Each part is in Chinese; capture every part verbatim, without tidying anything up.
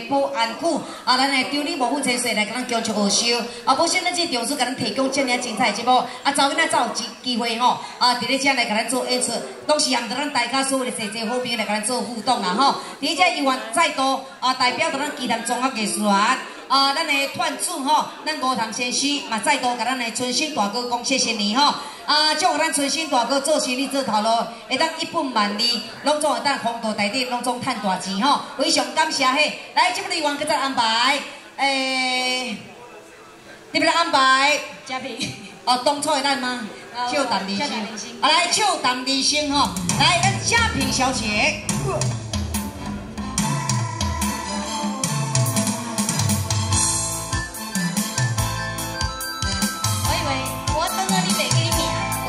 的保安区啊，咱来张理无负责任来给咱叫出和收啊，无想咱这场所给咱提供这么精彩节目啊，早囡仔早有机会吼啊，伫咧遮来给咱做演出，都是让着咱大家所有的侪侪好朋友来给咱做互动啦吼。伫遮演员再多啊，代表着咱基南综合艺术团。 啊，咱的团主吼，咱吴唐先生嘛再度甲咱的春信大哥讲谢谢你吼。啊，祝咱春信大哥做生意做头路，会当一本万利，拢总会当宏图大展，拢总赚大钱吼。非常感谢嘿，来这个地方给咱安排，诶，你给咱安排嘉宾，哦，当初的咱吗？笑谈人生，啊来笑谈人生吼，来咱嘉宾小姐。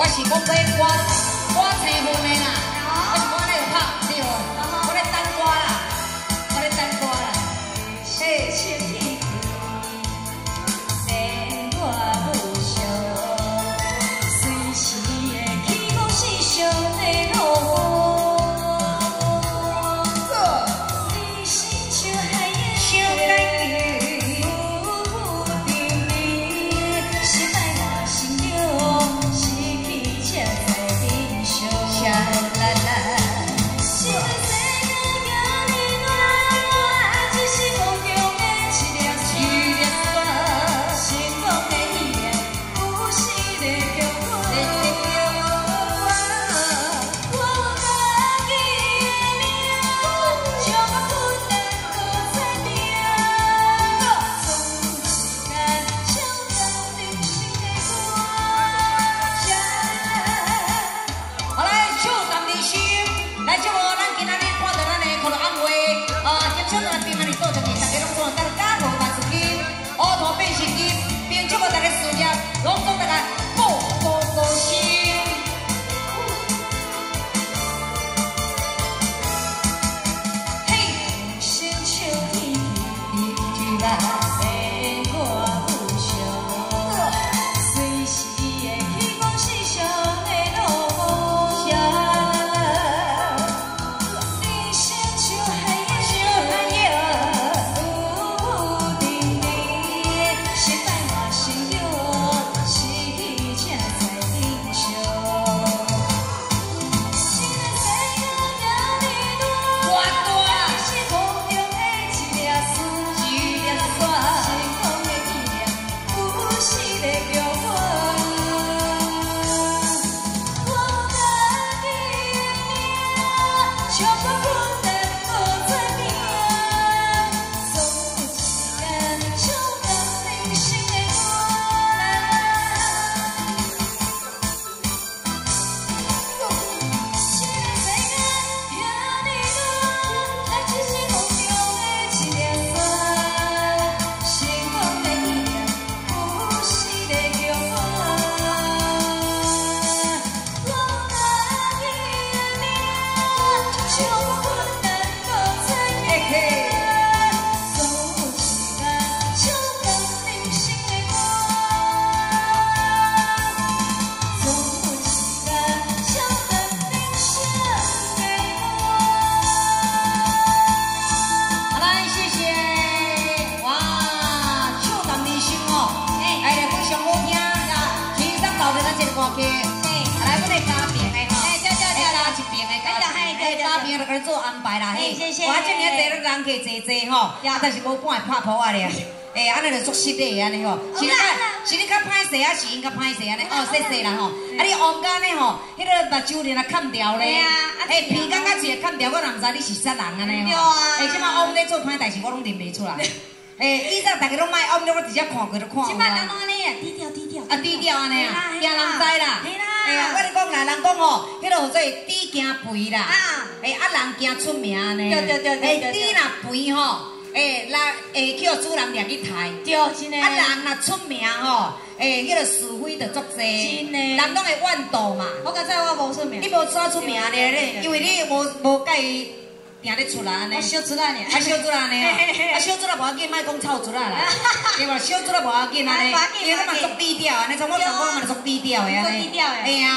我是讲买歌，歌青分的啦，我是讲那个拍对哦，我咧等歌啦，我咧等歌啦。嘿，免我不想，随时会起风是上的路。你是像海的小奶牛，浮沉迷，心内我心着。 但是无半个拍破啊咧，哎，安尼就作实咧安尼吼，是你较是你较歹势啊，是因较歹势安尼，哦，谢谢啦吼，啊你王家咧吼，迄个目睭咧啊砍掉咧，哎，鼻角甲嘴砍掉，我哪毋知你是啥人安尼吼，哎，即摆王咧做歹代志，我拢认袂出来，哎，以前大家拢卖王咧，我直接看过就看。即摆人拢安尼啊，低调低调。啊，低调安尼啊，惊人知啦。哎呀，我咧讲啦，人讲吼，迄个叫做猪惊肥啦，哎，啊人惊出名安尼，对对对对对。哎，猪若肥吼。 诶，人诶，叫主人掠去刣，对，真诶。啊，人若出名吼，诶，迄个是非着足济，真诶。人拢会怨妒嘛。我刚才我无出名，你无啥出名咧咧，因为你无无甲伊定咧出来安尼。我小出来咧，啊小出来咧，啊小出来无要紧，莫讲臭出来啦，对无？小出来无要紧安尼，因为我嘛足低调安尼，像我同我嘛足低调诶安尼。足低调诶。哎呀，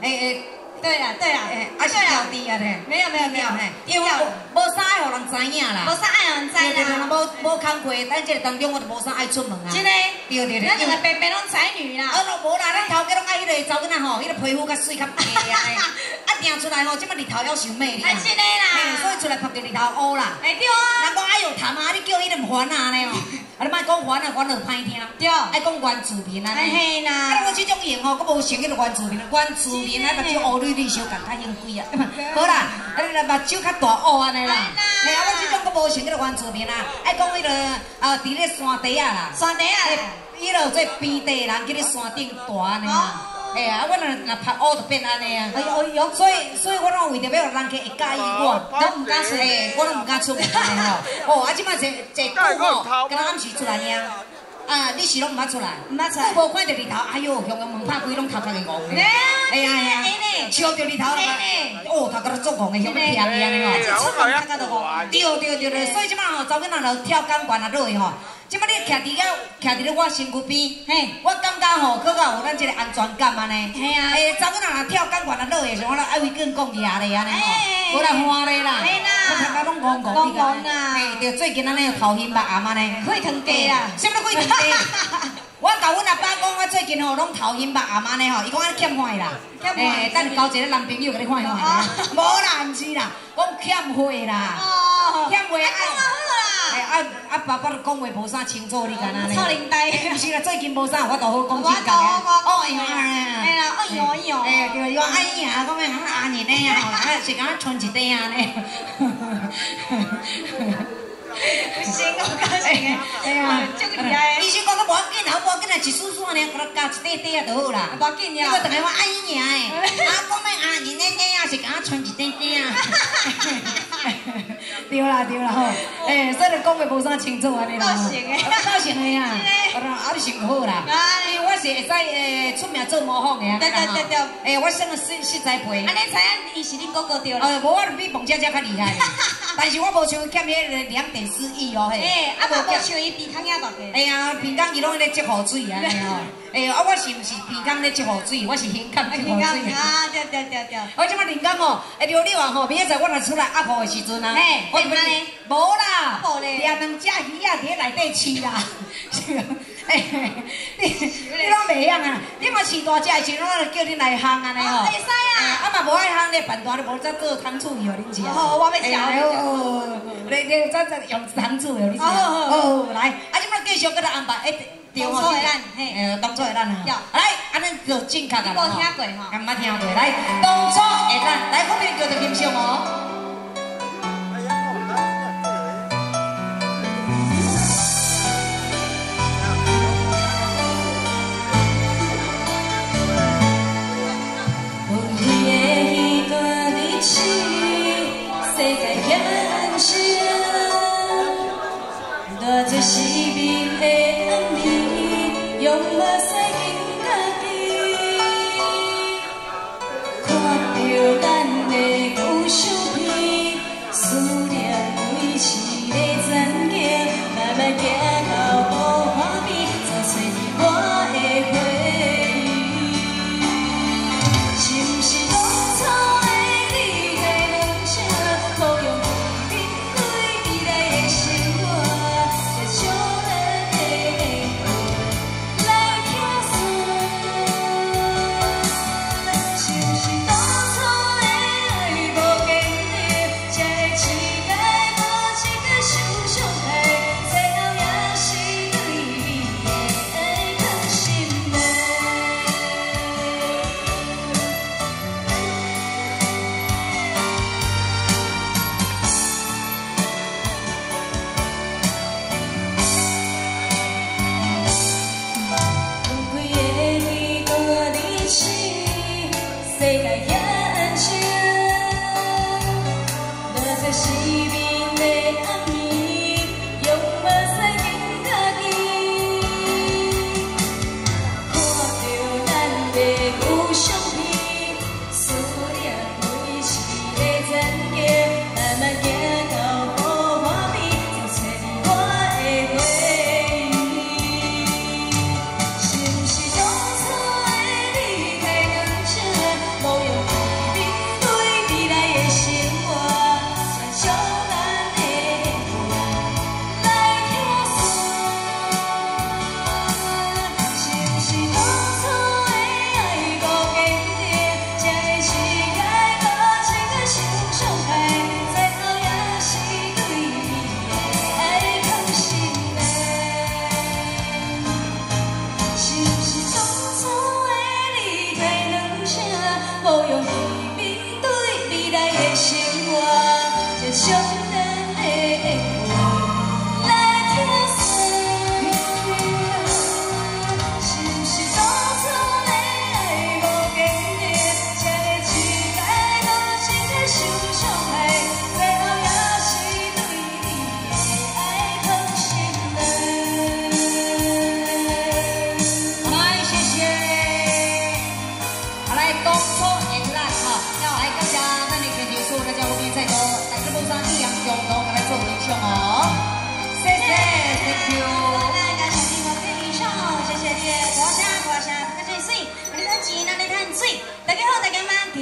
诶诶。 对啦对啦，啊是调低啊嘞，没有没有没有，因为无啥爱让人知影啦，无啥爱让人知啦，无无工课，咱这个当中我就无啥爱出门啊。真的，对对对。咱两个白白拢才女啦。啊，无啦，咱头家拢爱迄个查囡仔吼，迄个皮肤较水较白安尼。啊，定出来吼，即摆日头还想美哩。啊，真的啦。所以出来晒着日头乌啦。哎对啊。人讲哎呦谈啊，你叫伊就唔烦啊呢哦。啊，你莫讲烦啊，烦就歹听。对。爱讲原住民啊。哎嘿啦。啊，我即种型吼，佫无像迄个原住民，原住民啊，目睭乌绿绿，小眼较型鬼啊。好啦，啊你来目睭较大乌安尼啦。哎呀，我即种佫无像迄个原住民啊。 爱讲迄个啊，伫咧山地啊啦，山地啊，伊落做平地人，叫你山顶大呢。哎呀，我若若拍乌就变安尼啊。哎呦，所以所以我拢为着要让人家会介意我，都唔敢出，哎，我拢唔敢出面吼。哦，啊，即摆坐坐久吼，敢若暗时出来尔。啊，你是拢唔捌出来？唔捌出来。我无看着日头，哎呦，向个门拍开拢头壳会戆咧。哎呀呀，笑着日头啦，哦，头壳都作戆个，向个偏去安尼哦。 对对对对，所以即摆吼，查某囡仔就跳钢管啊落去吼。即摆你徛伫了，徛伫咧我身躯边，嘿，我感觉吼，更加有咱即个安全感安尼。嘿啊，诶，查某囡仔跳钢管啊落去，像我啦爱为囡讲牙咧安尼吼，无啦欢咧啦，我头家拢戆戆戆啊，嘿，对，最近安尼头晕目暗安尼，血糖低啦，什么血糖低？我甲阮阿爸讲，我最近吼拢头晕目暗安尼吼，伊讲我欠血啦。 诶，等交一个男朋友给你看看，无啦，唔是啦，讲欠费啦，欠费啊，哎啊啊爸爸讲话无啥清楚，你干哪咧？臭灵呆，唔是啦，最近无啥，我倒好讲真讲咧。哦，哎呀，哎呀，哎呦哎呦，哎对，我哎呀，讲咩啊安尼咧呀，啊是讲穿一底啊咧。不行，我讲是，哎呀，这个厉害。医生讲，我无要紧啊，无要紧啊，一丝丝咧，给它加一底底啊就好啦，无要紧呀。我同你话安尼尔诶，啊，讲咩啊，你呢呢啊是给它穿一底底啊。对啦对啦吼，诶，所以你讲话无啥清楚安尼啦。造型诶，造型诶啊，啊，你想好啦。因为我是会使诶出名做模仿诶啊。对对对对。诶，我算个实实在皮。安尼才伊是恁哥哥对啦。呃，无我比彭佳佳较厉害，但是我无像欠迄个两点。 失忆哦嘿，哎，啊无叫像伊鼻腔遐大个。哎呀，鼻腔伊拢咧接雨水安尼哦。哎呀，啊我是毋是鼻腔咧接雨水？我是胸腔接雨水。啊，对对对对。我即摆人工哦，哎着你话吼，明仔载我若出来压铺的时阵啊，我安尼，无啦，抓两只鱼啊，伫内底饲啦。是啊，哎，你你拢袂晓啊？你嘛饲大只时，我著叫你来烘安尼哦。袂使啊。啊嘛无爱烘咧，办大咧无再做糖醋鱼哦，恁食。哦，我要食。哎呦，你你再再用。 常住了，你知道？哦，来，啊，即摆继续搁来安排，哎，对哦，当作的咱，嘿，呃，当作的咱啊，来，安尼就正确啊，无听过吼，也毋捌听过，来，当作的咱，来，后面叫做欣赏哦。 Show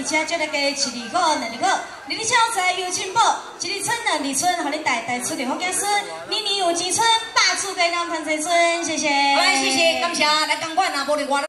车接到家七二五两二五，年年消灾有进步，一日春两日春，互你代代出着好子孙，年年有钱春，百厝皆当团聚春，谢谢。好，谢谢，感谢，来钢管啊，无你我。